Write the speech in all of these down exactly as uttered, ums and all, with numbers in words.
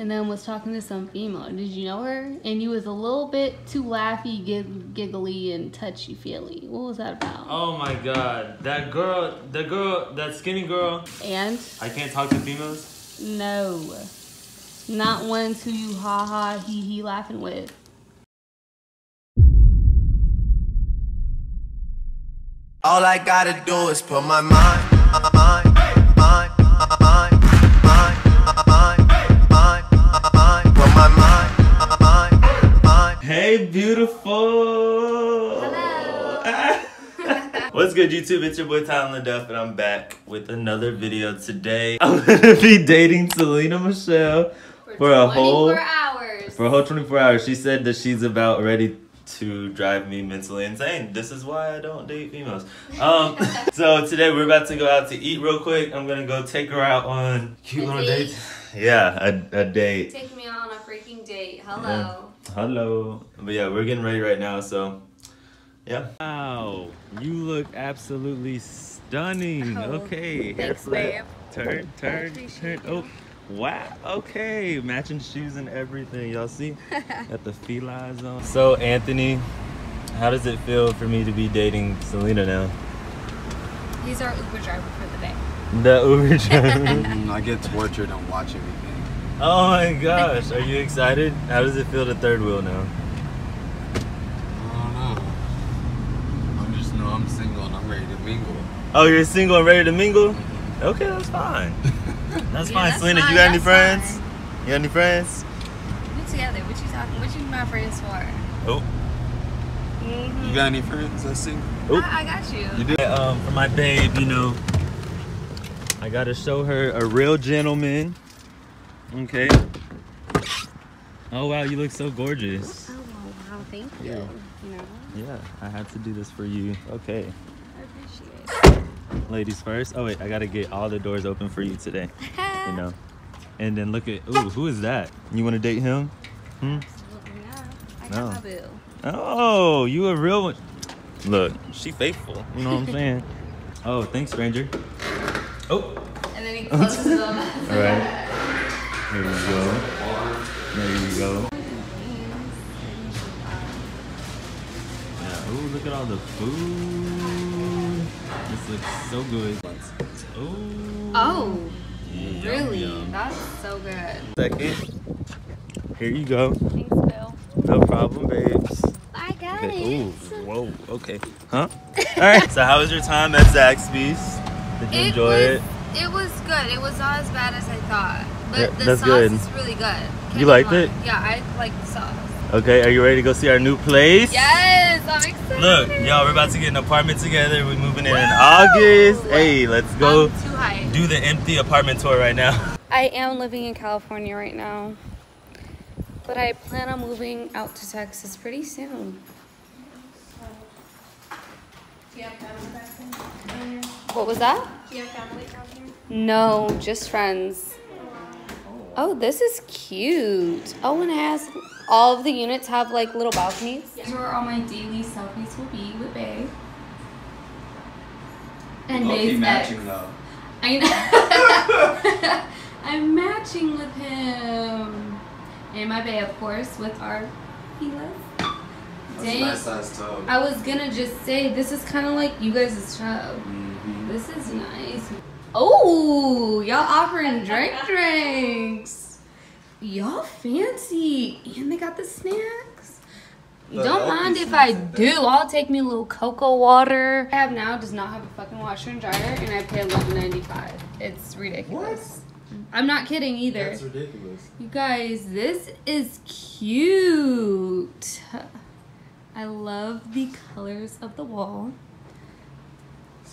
and then was talking to some female. Did you know her? And you was a little bit too laughy, gig giggly, and touchy-feely. What was that about? Oh my god. That girl, that girl, that skinny girl. And? I can't talk to females? No. Not ones who you ha-ha, he-he laughing with. All I gotta do is put my mind, my mind, my mind, my mind, my mind, my mind, put my mind, my mind, my mind. Hey, beautiful. Hello. What's good, YouTube? It's your boy Tyler the Duff, and I'm back with another video today. I'm gonna be dating Selena Michelle for, for a whole twenty-four hours. For a whole twenty-four hours. She said that she's about ready to drive me mentally insane. This is why I don't date females. Um, so today we're about to go out to eat real quick. I'm gonna go take her out on cute little dates. Yeah, a, a date. Take me on a freaking date. Hello. Yeah. Hello. But yeah, we're getting ready right now. So yeah. Wow, you look absolutely stunning. Oh, okay, hair flip. Turn, turn, turn. Oh. Wow, okay, matching shoes and everything. Y'all see? Got the fila on. So Anthony, how does it feel for me to be dating Selena now? He's our Uber driver for the day. The Uber driver? I get tortured and watch everything. Oh my gosh, are you excited? How does it feel to third wheel now? I don't know. I just know I'm single and I'm ready to mingle. Oh, you're single and ready to mingle? Okay, that's fine. That's yeah, fine, that's Selena. Fine, you got any friends? Fine. You got any friends? We're together. What you talking? What you my friends for? Oh. Mm-hmm. You got any friends? Let's see. Oh. I, I got you. You do. Um, for my babe, you know, I gotta show her a real gentleman. Okay. Oh wow, you look so gorgeous. Oh wow, thank you. Yeah. You know? Yeah, I had to do this for you. Okay. I appreciate it. Ladies first. Oh wait, I gotta get all the doors open for you today. You know, and then look at. Ooh, who is that? You want to date him? Hmm? Absolutely not. I got no. My boo. Oh, you a real one. Look, she faithful. You know what I'm saying? Oh, thanks, stranger. Oh. And then he closes them. All right. Here we go. There we go. Yeah. Ooh, look at all the food. This looks so good. Oh, oh yum, really? Yum. That's so good. Second. Here you go. Thanks, Bill. No problem, babes. I got okay. It. Ooh, whoa, okay. Huh? All right. So how was your time at Zaxby's? Did you it enjoy was, it? It was good. It was not as bad as I thought. But yeah, the that's sauce good. Is really good. Can't you liked it? Yeah, I liked the sauce. Okay, are you ready to go see our new place? Yes, I'm excited. Look, y'all, we're about to get an apartment together. We're moving in Woo! In August. Hey, let's go do the empty apartment tour right now. I am living in California right now, but I plan on moving out to Texas pretty soon. Do you have family back here? What was that? Do you have family out here? No, just friends. Oh, this is cute. Oh, and it has all of the units have like little balconies. These are all my daily selfies will be with Bae. And Bae's matching though. I know. I'm matching with him. And my Bae, of course, with our Fila. Nice size tub. I was gonna just say this is kind of like you guys' tub. Mm-hmm. This is nice. Oh, y'all offering drink drinks. Y'all fancy. And they got the snacks. But don't mind if I do. I'll take me a little cocoa water. I have now does not have a fucking washer and dryer, and I pay eleven ninety-five. It's ridiculous. What? I'm not kidding either. That's ridiculous. You guys, this is cute. I love the colors of the wall.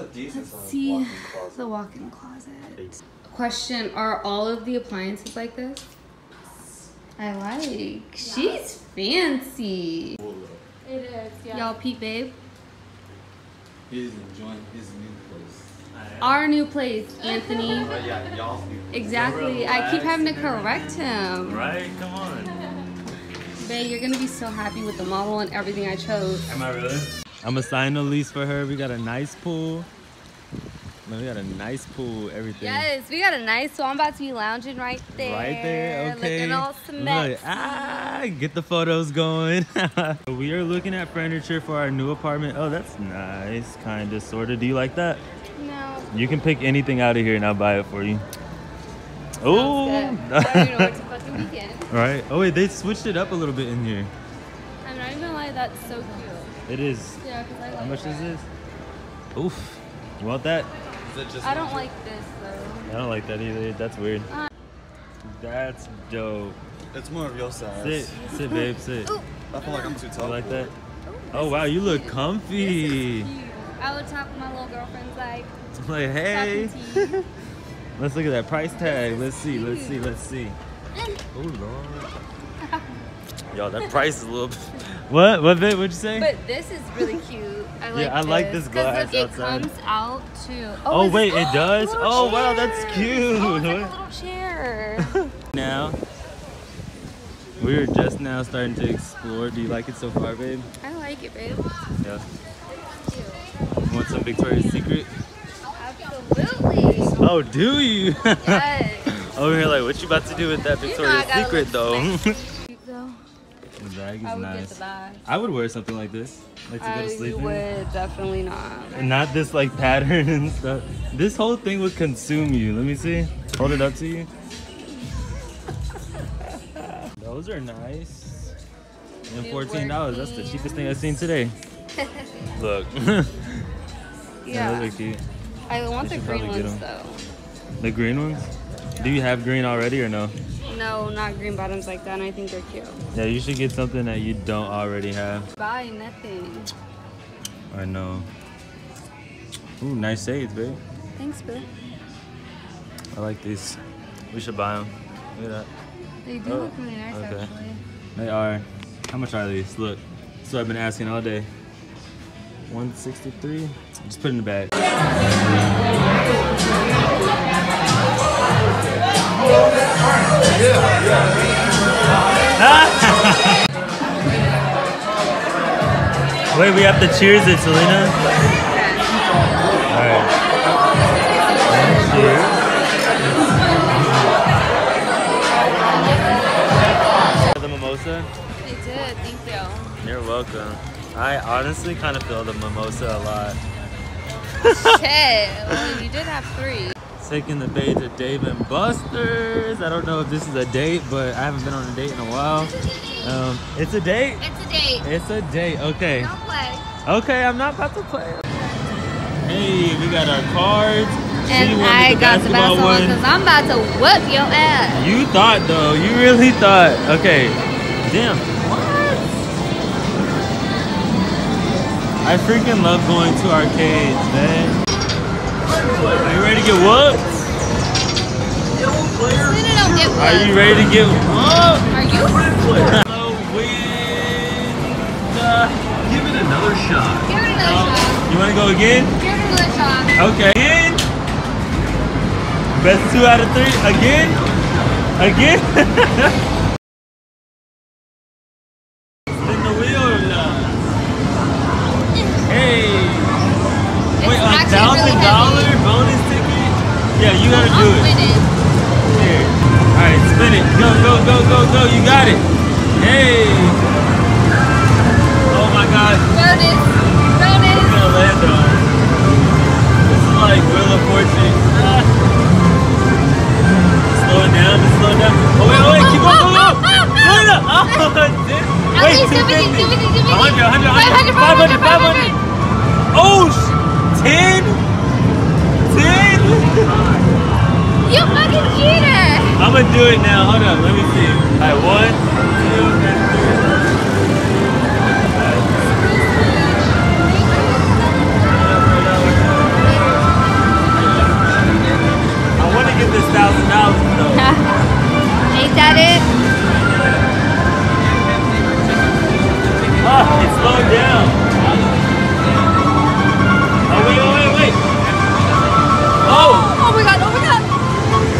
A decent Let's see walk-in closet. The walk-in closet. Question, are all of the appliances like this? I like. Yeah. She's fancy. It is, yeah. Y'all peep, babe. He's enjoying his new place. Our new place, Anthony. uh, yeah, y'all's new place. Exactly. I keep having to correct him. Right? Come on. Babe, you're going to be so happy with the model and everything I chose. Am I really? I'm gonna sign the lease for her. We got a nice pool. Man, we got a nice pool, everything. Yes, we got a nice pool. I'm about to be lounging right there. Right there, okay. Looking all smack. Ah, get the photos going. We are looking at furniture for our new apartment. Oh, that's nice, kind of, sort of. Do you like that? No. You can pick anything out of here and I'll buy it for you. Oh. Right. Oh, wait, they switched it up a little bit in here. I'm not even gonna lie, that's so cute. It is. Yeah, because I like that. How much is this? Oof. You want that? I don't like this though. I don't like that either. That's weird. Uh, That's dope. It's more of your size. Sit, sit, babe, sit. Ooh. I feel like I'm too tall. You like that? Ooh, oh wow, you look cute. Comfy. This is cute. I would talk to my little girlfriend's like. Like hey. Let's look at that price tag. Let's see. Let's see. Let's see. Oh lord. Yo, that price is a little. What? What bit? What'd you say? But this is really cute. I like yeah, I this. like this glass look, outside. It comes out too. Oh, oh wait, it does? Oh, chair. Wow, that's cute. Oh, it's like a little chair. Now, we're just now starting to explore. Do you like it so far, babe? I like it, babe. Yeah. You want some Victoria's Secret? Absolutely. Oh, do you? Yes. Over here, like, what you about to do with that Victoria's you know Secret, though? The bag is I would nice. Get the bag. I would wear something like this. Like to I go to sleep would in. Definitely not. And not this like pattern and stuff. This whole thing would consume you. Let me see. Hold it up to you. Those are nice. And fourteen dollars. That's the cheapest thing I've seen today. Look. Yeah. Yeah. Those are cute. I want the green ones though. The green ones? Do you have green already or no? No, not green bottoms like that, and I think they're cute. Yeah, you should get something that you don't already have. Buy nothing. I know. Ooh, nice shades, babe. Thanks, babe. I like these. We should buy them. Look at that. They do oh. look really nice, okay. actually. They are. How much are these? Look. That's what I've been asking all day. one sixty-three. Just put it in the bag. Wait, we have to cheers it, Selena. Alright. Cheers. The mimosa? I did, thank you. You're welcome. I honestly kind of feel the mimosa a lot. Shit, well, you did have three. Taking the page at Dave and Buster's. I don't know if this is a date, but I haven't been on a date in a while. Um, it's a date? It's a date. It's a date, okay. Don't play. Okay, I'm not about to play. Hey, we got our cards. And I got the basketball one because I'm about to whoop your ass. You thought though, you really thought. Okay, damn. What? I freaking love going to arcades, man. Are you ready to get whooped? Are you ready to get whooped? Are you? So give it another shot. Give it another um, shot. You want to go again? Give it another shot. Okay. Again. Best two out of three. Again. Again. Spin the wheel or not? Hey. Wait, a thousand dollars? Yeah, you gotta do it. Here. Alright, spin it. Go, go, go, go, go. You got it. Hey. Oh my god. Run it. Run it. We're gonna land on it. This is like Wheel of Fortune. Slow it down, just slow it down. Oh, wait, oh, wait, keep on going up. Slow it up. Wait, two fifty. one hundred, one hundred, one hundred. five hundred, five hundred. Oh, ten? You fucking cheater! I'm gonna do it now. Hold on, let me see. Alright, one, two, and three. I wanna get this thousand dollars though. Ain't that it? Oh, it slowed down. Oh wait, oh wait, wait. Oh! Oh my god, oh my god!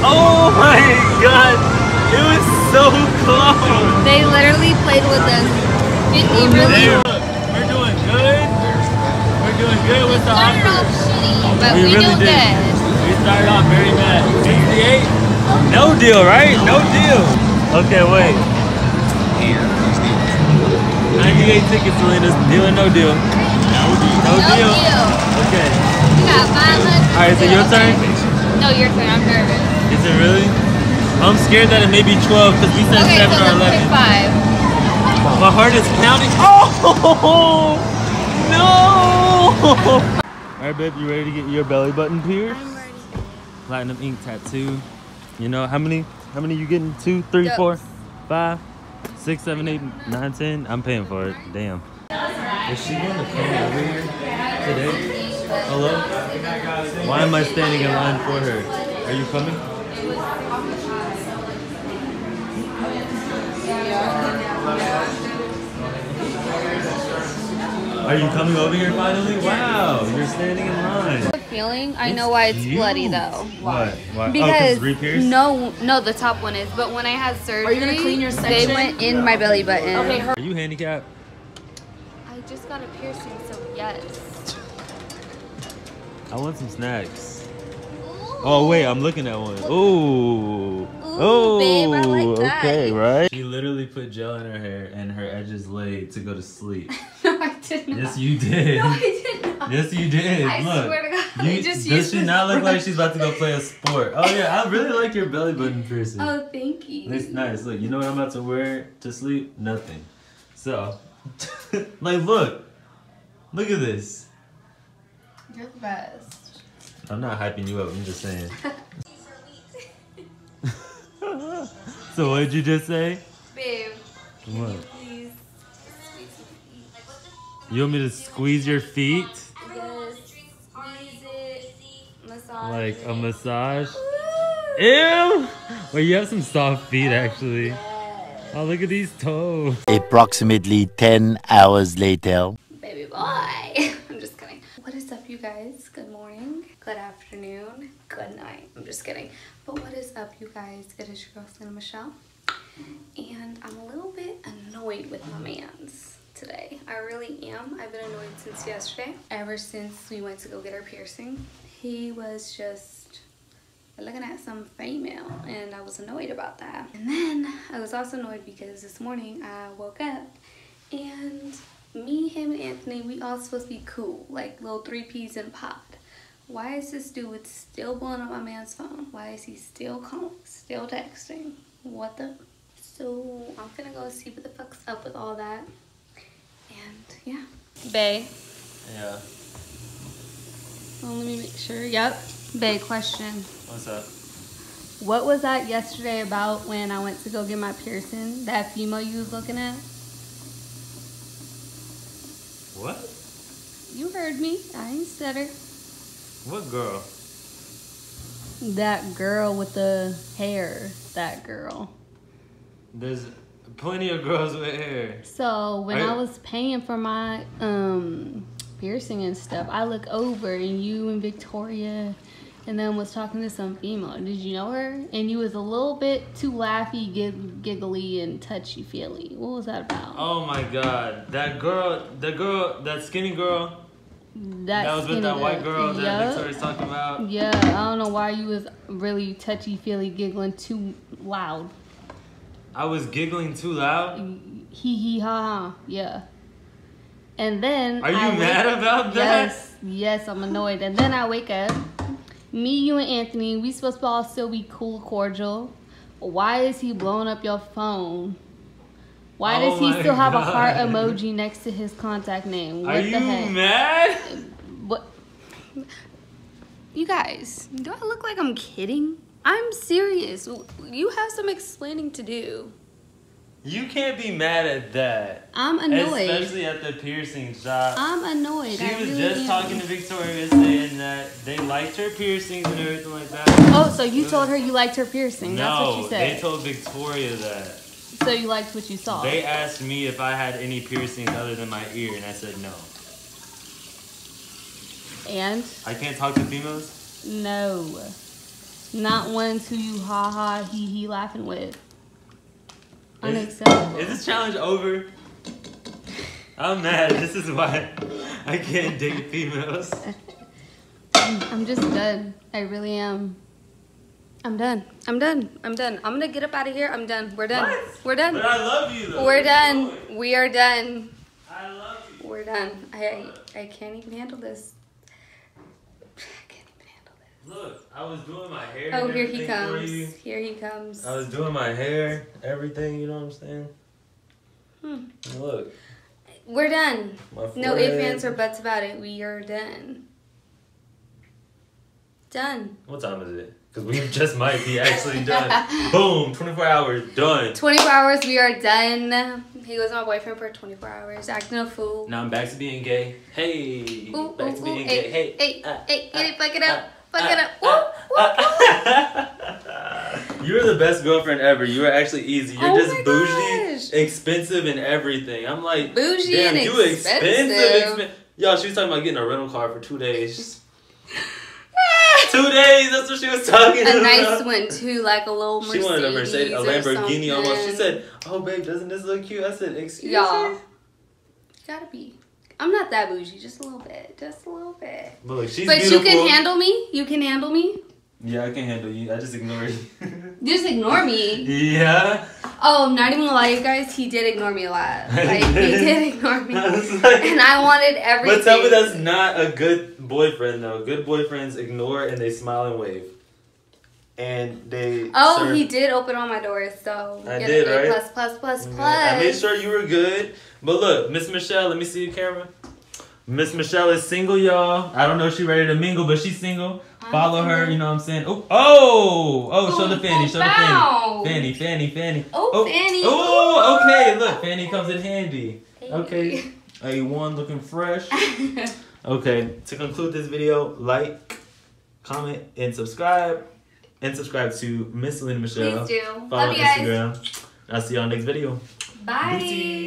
Oh my god! It was so close! They literally played with us. Didn't he really? We're doing good. We're doing good with the hot dogs. We, we really did. Good. We started off very bad. sixty-eight? No deal, right? No deal. Okay, wait. ninety-eight tickets, Selena's deal or no deal? No deal. No deal. Okay. You got five hundred. Alright, is it your turn? No, your turn. I'm nervous. Is it really? I'm scared that it may be twelve because we said okay, seven or eleven. Pick five. My heart is pounding. Oh! No! Alright, babe, you ready to get your belly button pierced? I'm ready. Platinum ink tattoo. You know, how many? How many you getting? Two, three, Duff. four, five, six, seven, eight, nine, ten. I'm paying for it. Damn. Is she gonna come over here today? Hello? Why am I standing in line for her? Are you coming? Are you coming over here finally? Wow, you're standing in line. What feeling? I it's know why it's huge. Bloody though. Why? Why? Because oh, it's no, no, the top one is. But when I had surgery, are you gonna clean your section? They went in yeah. my belly button. Okay. Her are you handicapped? I just got a piercing, so yes. I want some snacks. Ooh. Oh wait, I'm looking at one. Ooh. Ooh. Oh, babe, I like that. Okay, right? She literally put gel in her hair and her edges laid to go to sleep. No, I did not. Yes, you did. No, I did not. Yes, you did. I look, swear to God. You, I just does she not look like she's about to go play a sport? Oh, yeah, I really like your belly button piercing. Oh, thank you. It's nice. Look, you know what I'm about to wear to sleep? Nothing. So, like, look. Look at this. You're the best. I'm not hyping you up. I'm just saying. So what did you just say? Babe, can what? you please squeeze my feet? You want me to squeeze your feet? Yes. Squeeze it. Massage. Like a massage? Woo! Ew! Well, you have some soft feet actually. Yes. Oh, look at these toes. Approximately ten hours later. Baby boy. I'm just kidding. What is up, you guys? Good morning. Good afternoon. Good night. I'm just kidding. But what is up, you guys? It is your girl, Selena Michelle. And I'm a little bit annoyed with my mans today. I really am. I've been annoyed since yesterday. Ever since we went to go get her piercing, he was just looking at some female. And I was annoyed about that. And then I was also annoyed because this morning I woke up and me, him, and Anthony, we all supposed to be cool. Like little three peas in a pod. Why is this dude still blowing up my man's phone? Why is he still calling, still texting? What the? So I'm gonna go see what the fuck's up with all that. And yeah. Bae. Yeah. Well, let me make sure. Yep. Bae, question. What's up? What was that yesterday about when I went to go get my piercing? That female you was looking at? What? You heard me. I ain't stutter. What girl? That girl with the hair. That girl. There's plenty of girls with hair. So when I was paying for my um piercing and stuff, I look over and you and Victoria and then was talking to some female. Did you know her? And you was a little bit too laughy, giggly, and touchy-feely. What was that about? Oh my God. That girl, that girl, that skinny girl. That, that was with that white girl that yep. Victoria's talking about. Yeah, I don't know why you was really touchy-feely giggling too loud. I was giggling too loud? Hee-hee-ha-ha, yeah. And then... Are you I mad about that? Yes, yes, I'm annoyed. And then I wake up. Me, you, and Anthony, we supposed to all still be cool, cordial. Why is he blowing up your phone? Why does oh he still God. have a heart emoji next to his contact name? What Are the you heck? mad? What? You guys, do I look like I'm kidding? I'm serious. You have some explaining to do. You can't be mad at that. I'm annoyed. Especially at the piercing shop. I'm annoyed. She I was really just am. talking to Victoria saying that they liked her piercings and everything like that. Oh, so you told her you liked her piercing. No, that's what you said. They told Victoria that. So you liked what you saw? They asked me if I had any piercings other than my ear, and I said no. And? I can't talk to females? No. Not ones who you ha-ha, hee-hee laughing with. Unacceptable. Is, is this challenge over? I'm mad. This is why I can't date females. I'm just done. I really am. I'm done. I'm done. I'm done. I'm gonna get up out of here. I'm done. We're done. What? We're done. But I love you though. We're done. We are done. I love you. We're done. I I, I can't even handle this. Look, I was doing my hair. Oh, here he comes. Here he comes. I was doing my hair, everything, you know what I'm saying? Hmm. Look. We're done. No ifs, ands, or buts about it. We are done. Done. What time is it? Because we just might be actually done. Boom, twenty-four hours, done. twenty-four hours, we are done. He was my boyfriend for twenty-four hours, acting a fool. Now I'm back to being gay. Hey. Ooh, back ooh, to being ooh, gay. Hey, hey, uh, hey, get uh, it, fuck it up. Uh, Fuck it up. Whoop, whoop, whoop. You're the best girlfriend ever. You are actually easy. You're oh just bougie, gosh. expensive, and everything. I'm like, bougie damn, and you expensive. expensive. Expen Y'all, she was talking about getting a rental car for two days. Two days, that's what she was talking a about. A nice one, too, like a little Mercedes. She wanted a Mercedes, a Lamborghini almost. She said, oh, babe, doesn't this look cute? I said, excuse me. Y'all, gotta be. I'm not that bougie, just a little bit, just a little bit. But, look, she's but beautiful. You can handle me. You can handle me. Yeah, I can handle you. I just ignore you. Just ignore me. Yeah. Oh, I'm not even gonna lie, you guys. He did ignore me a lot. Like he did ignore me, I like, and I wanted everything. But tell me that's not a good boyfriend, though. Good boyfriends ignore and they smile and wave. And they. Oh, serve. He did open all my doors, so. I did, right? Plus, plus, plus, yeah. plus. I made sure you were good. But look, Miss Michelle, let me see your camera. Miss Michelle is single, y'all. I don't know if she's ready to mingle, but she's single. I'm Follow single. her, you know what I'm saying? Oh, oh, oh, show the fanny, show the fanny. Fanny, fanny, fanny. Oh, oh. fanny. Oh, okay, look, fanny comes in handy. Okay, A one looking fresh. Okay, to conclude this video, like, comment, and subscribe. And subscribe to Miss Selena Michelle. Please do. Follow Love Instagram. You guys. I'll see y'all next video. Bye. Bye.